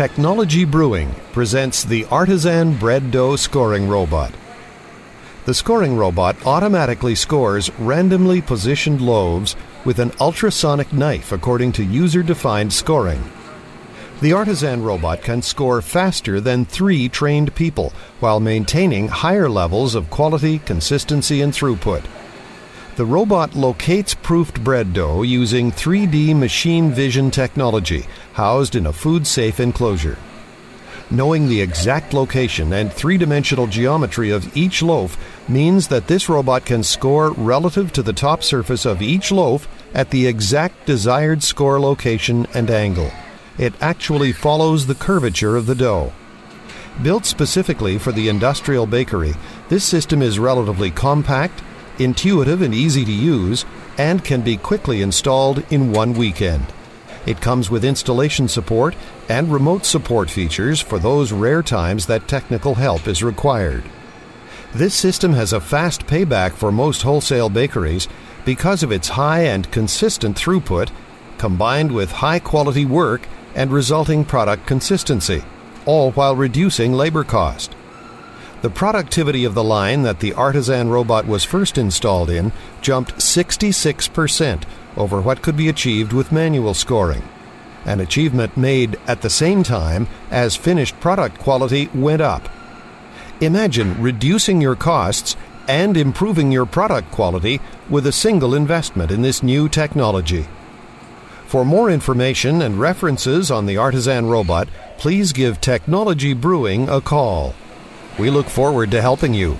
Technology Brewing presents the Artisan Bread Dough Scoring Robot. The scoring robot automatically scores randomly positioned loaves with an ultrasonic knife according to user-defined scoring. The Artisan robot can score faster than 3 trained people while maintaining higher levels of quality, consistency, and throughput. The robot locates proofed bread dough using 3D machine vision technology housed in a food-safe enclosure. Knowing the exact location and three-dimensional geometry of each loaf means that this robot can score relative to the top surface of each loaf at the exact desired score location and angle. It actually follows the curvature of the dough. Built specifically for the industrial bakery, this system is relatively compact, intuitive and easy to use, and can be quickly installed in one weekend. It comes with installation support and remote support features for those rare times that technical help is required. This system has a fast payback for most wholesale bakeries because of its high and consistent throughput, combined with high-quality work and resulting product consistency, all while reducing labor cost. The productivity of the line that the Artisan robot was first installed in jumped 66% over what could be achieved with manual scoring, an achievement made at the same time as finished product quality went up. Imagine reducing your costs and improving your product quality with a single investment in this new technology. For more information and references on the Artisan robot, please give Technology Brewing a call. We look forward to helping you.